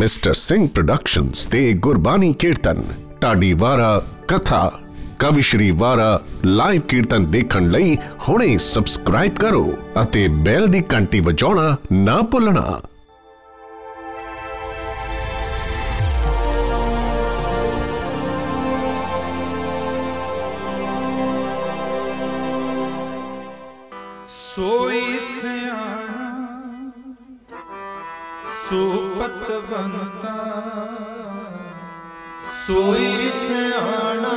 Mister Singh productions ते गुरबाणी कीर्तन ढाडी वारा कथा कविश्री वारा लाइव कीर्तन देखण लई हुणे सबसक्राइब करो अते बैल दी घंटी वजाउणा ना भुलणा। सोई सियाणा सुपतवंता सोई सियाणा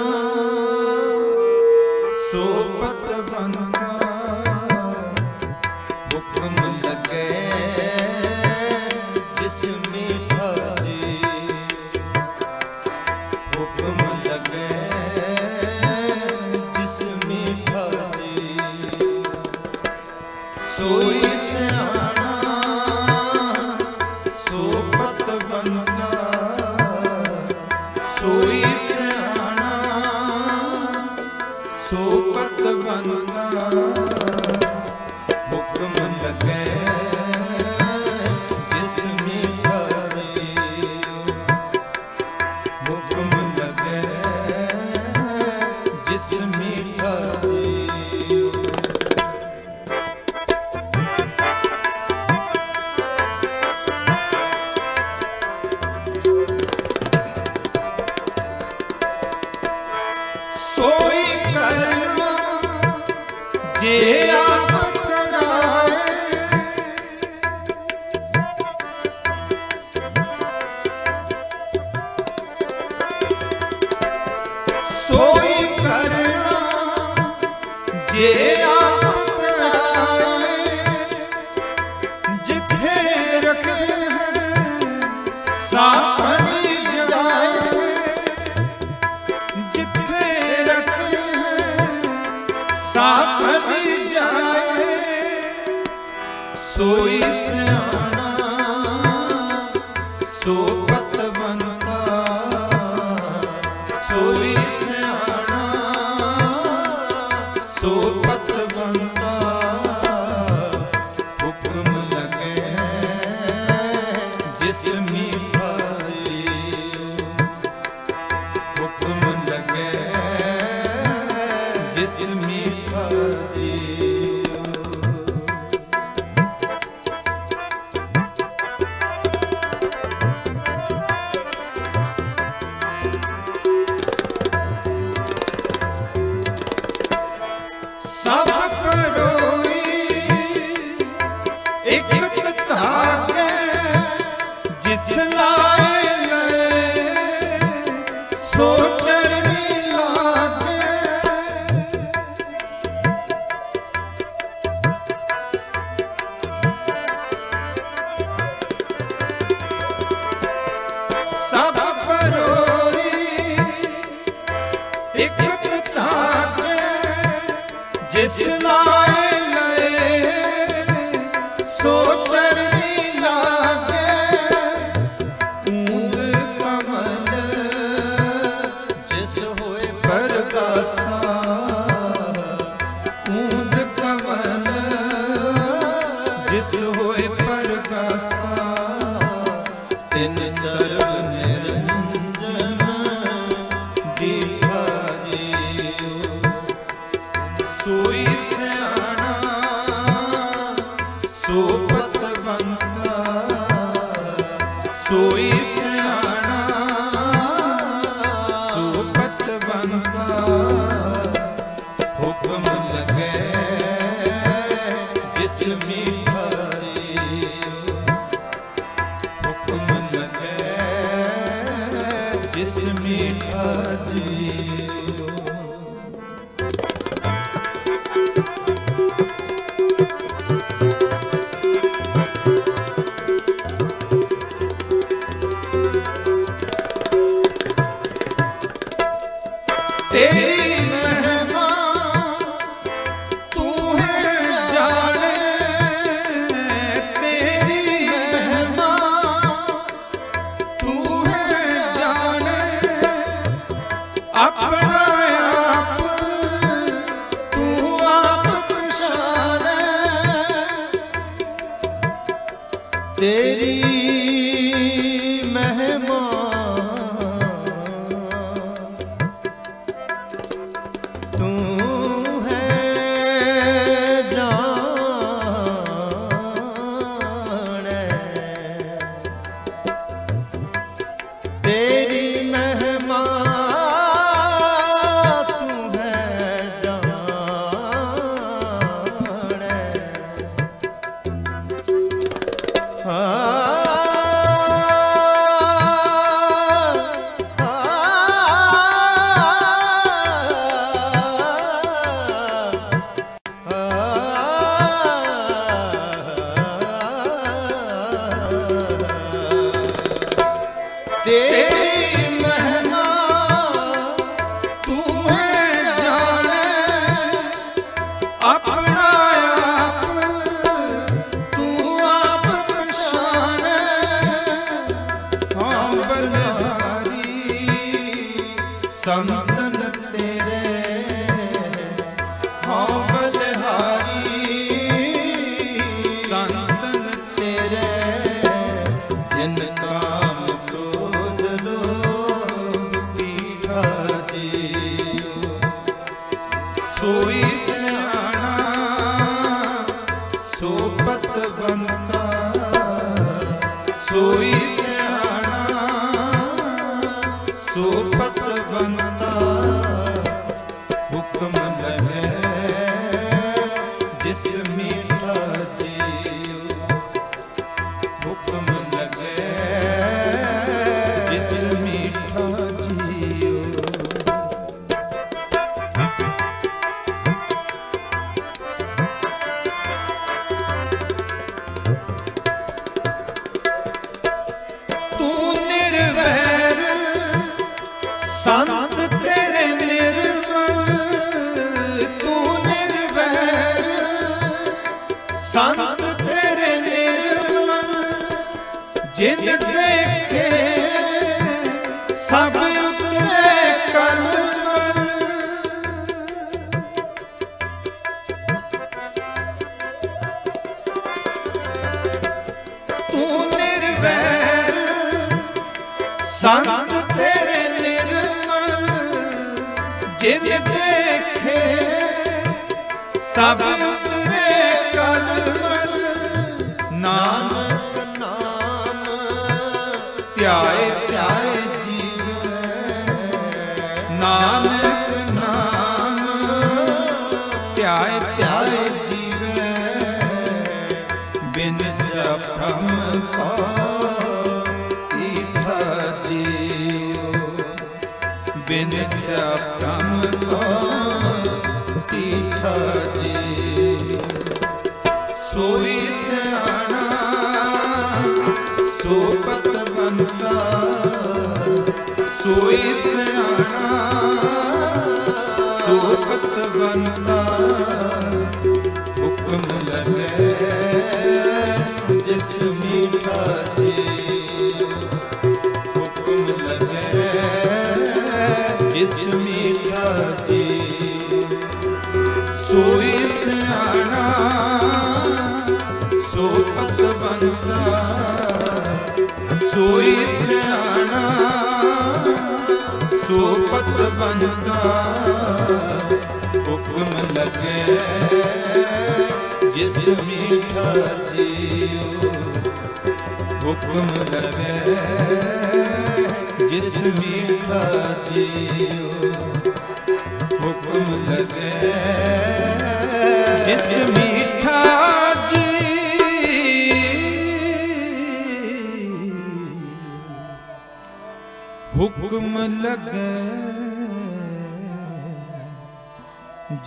सुपतवंता हुकम लगे जिस मीठा जी हुकम लगे जिस मीठा जी सोई सियाणा सुपतवंता सोई सियाणा सुपतवंता हुक्म लगे जिस मीठा जी हुक्म लगे जिस मीठा जी। सोई करना जे आप कराए सोई करना जे आप कराए जिथे रखे हैं सामने सोई सियाणा सुपतवंता सोई सियाणा सुपतवंता हुक्म लगे जिस मीठा जी हुक्म लगे जिस मीठा जी। जिस लाए नए सोचर लागे मूल कमल जिस होए परदासा मूल कमल जिस होए परदासा तिन सर्व निरंजन दीपा जी सोई सियाणा सुपतवंता सोई सियाणा सुपतवंता हुक्म लगे जिस मीठा जी हुक्म लगे जिस मीठा जी। तेरी महिमा तू है जाने तेरी महिमा तू है जाने तेरी महिमा तू है जाने, अपना आप तू आप पहचाने। हम बलहारी संतन तेरे, हम बलहारी संतन तेरे। जिनका हुक्म लगे जिस मीठा जियो, हुक्म लगे जिस मीठा जियो। तू निर्वैर संत तेरे निर्मल, तू निर्वैर संत तेरे निर्मल। जिन देखे सब उतरे कलमल, तू निर्वैर संत तेरे निर्मल। जिन देखे सब उतरे कलमल। नानक नाम त्याए त्याए जीवे, नानक नाम त्याए त्याए जीवे। बिन सभ्रम पापीठा जियो, बिन सभ्रम पापीठा जियो। सोई सियाणा सोपतवंता, सोई सियाणा सोपतवंता। हुक्म लगे जिस मीठा जियो, हुक्म लगे जिस मीठा जियो। सोई सियाणा सो पतवंता, सोई सियाणा सो पतवंता। हुक्म लगे जिस मीठा जियो, हुक्म लगे जिस मीठा जियो। हुक्म लगे जिस मीठा जियो, हुक्म लगे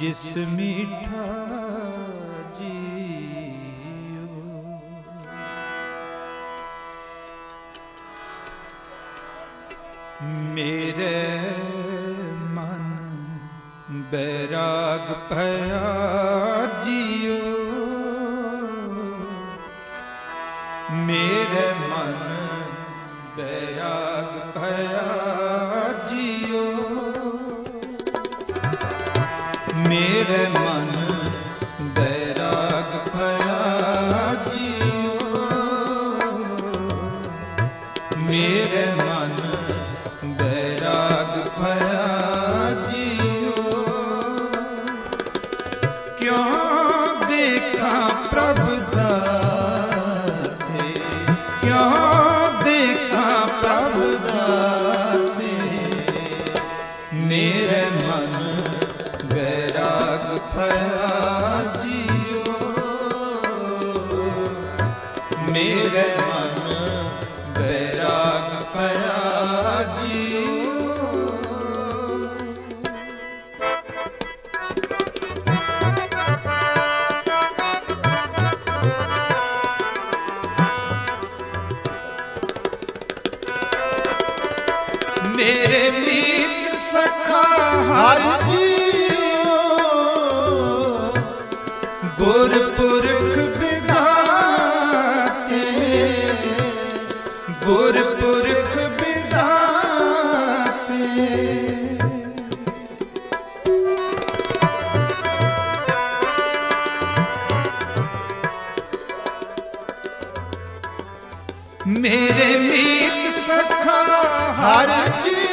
जिस मीठा मेरे मन बैराग भया जियो, मेरे मन बैराग भया जियो। मेरे मन बैराग भया जियो, मेरे मन बैराग भया जियो। क्यों देखा प्रभु दाते, क्यों देखा प्रभु दाते। मेरे मन बैराग भया जियो, मेरे मन बैराग भया जियो। मेरे मीत सखा हर जियो गुर पुरख बिधाते गुर पुरख बिधाते। मेरे मीत सखा हर जियो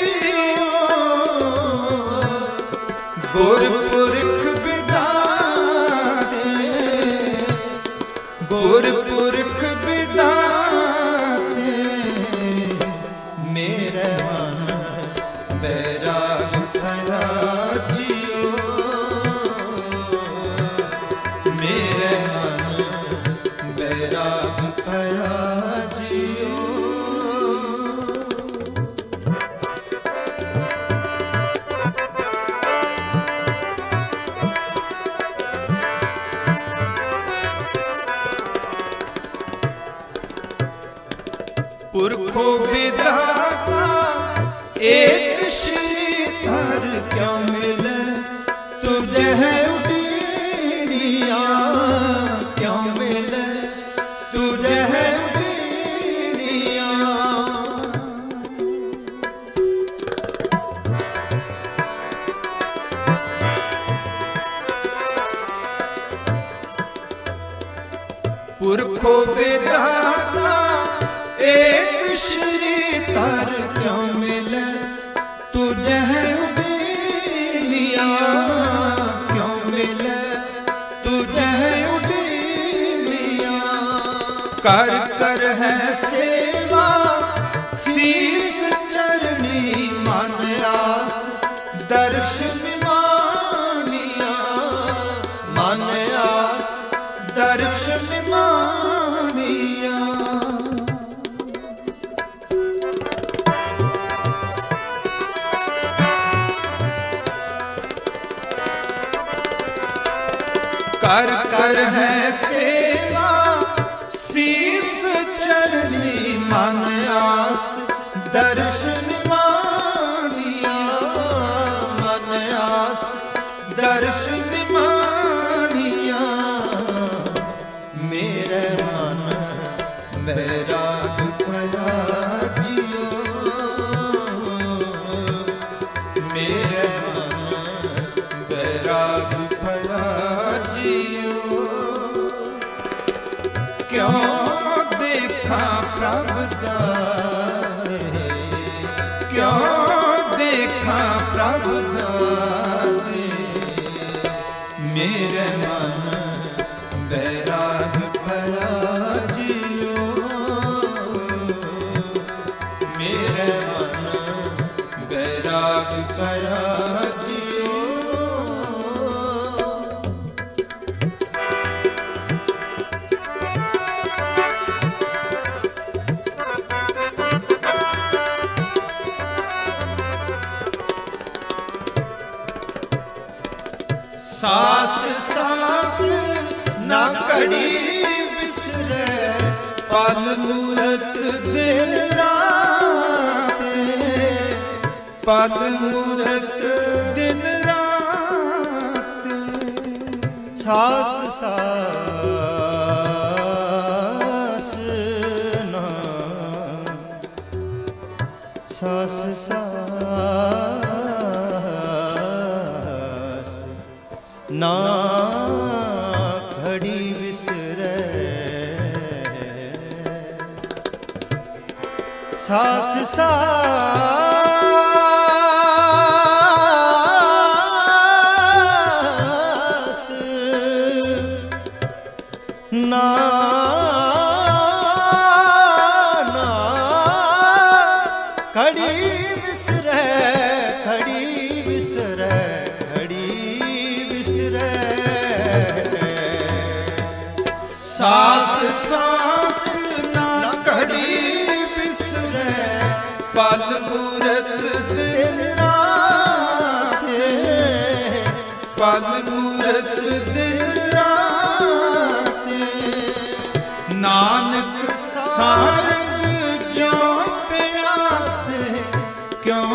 गुर पुरख बिधाते गुर पुरख बिधाते। मेरे मन बैराग भया जियो मेरे मन बैराग भया जियो। पुरखो विधाता एक श्री पर क्यों मिले तुझे है उडीरिया क्यों मिले तुझे है उडीरिया। पुरखो विधाता एक श्री तर क्यों मिले तुझे उडेलिया क्यों मिले तुझे उडेलिया। कर कर है सेवा शीस चरनी मन आस दर्शन मानिया मन आस दर्शन मानिया। कर कर है सेवा शीस चरनी मन आस दर्शन मानिया मन आस दर्शन मानिया। मेरे मन बैराग भया जियो मेरे मन बैराग भया क्यों देखा प्रभु दाए क्यों देखा प्रभु दाए। मेरे मन बैराग भया जियो मेरे मन बैराग भया जियो। सास सास ना कड़ी बिसरे पल मूरत दिन राते पल मूरत दिन राते। सास सास ना सास सास ना घड़ी बिसरे सास सास ना ना घड़ी बिसरे घड़ी बिसरे सास सास ना कड़ी बिसरे पल मूरत दिन राते पल मूरत दिन राते। नानक सारंग जो प्यासे क्यों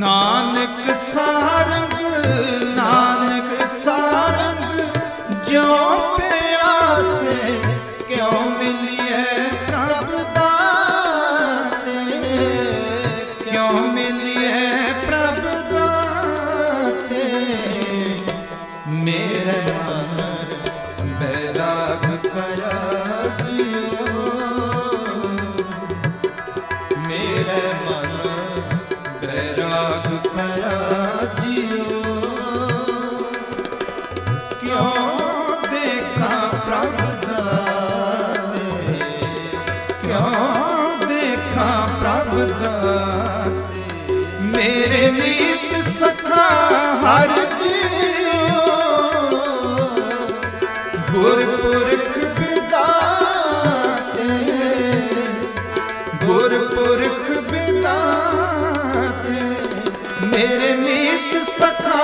नानक सारंग ज्यों प्यासे क्यों मिलिए प्रभ दाते, क्यों मिलिए प्रभ दाते। मेरे मन बैराग करा दियो, मेरे मन बैराग करा दियो। मेरे मीत सखा हर जियो, गुरपुरख बिदाते, गुरपुरख बिदाते। मेरे मीत सखा,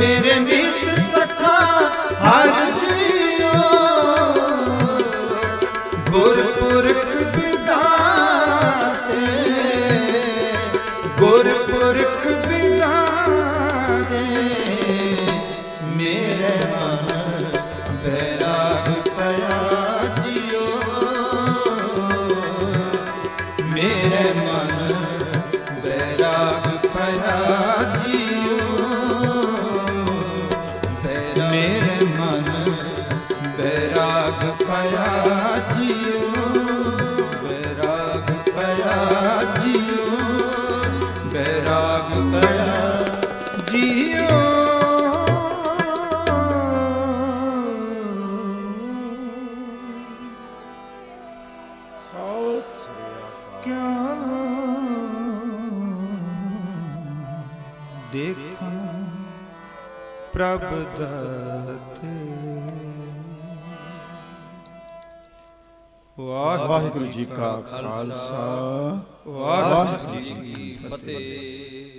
मेरे मीत सखा हर जियो, गुरपुरख गुरपुरख बिदा दे। मेरे मन बैराग करा जियो, मेरे मन बैराग करा जियो, मेरे मन बैराग करा जियो, बैराग करा जियो, बैराग करा जियो। क्या देखा प्रभु दाते। वाहिगुरु जी का खालसा, वाहिगुरु जी की फतेह।